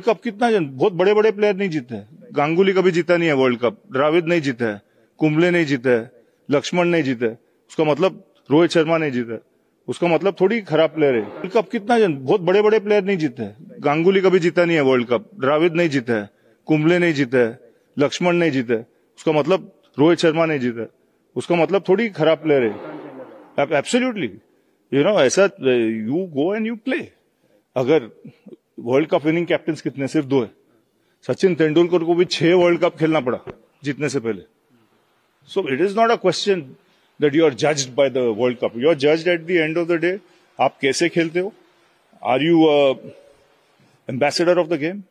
World cup कितना बहुत बड़े बड़े प्लेयर नहीं जीते हैं। गांगुली कभी जीता नहीं है वर्ल्ड कप, द्राविड नहीं जीता है, कुंबले नहीं जीता है, लक्ष्मण नहीं जीता है, उसका मतलब रोहित शर्मा नहीं जीता है, उसका मतलब थोड़ी खराब प्लेयर है। वर्ल्ड कप कितना बहुत बड़े बड़े प्लेयर नहीं जीते हैं। गांगुली कभी जीता नहीं है वर्ल्ड कप, द्राविड नहीं जीता है, कुंबले नहीं जीता है, लक्ष्मण नहीं जीता है, उसका मतलब रोहित शर्मा नहीं जीता है, उसका मतलब थोड़ी खराब प्लेयर है। एब्सोल्युटली यू नो ऐसा you go and you play. अगर वर्ल्ड कप विनिंग कैप्टन कितने, सिर्फ दो है। सचिन तेंदुलकर को भी 6 वर्ल्ड कप खेलना पड़ा जीतने से पहले। So it is not a question that you are judged by the world cup, you are judged at the end of the day. आप कैसे खेलते हो, are you ambassador of the game.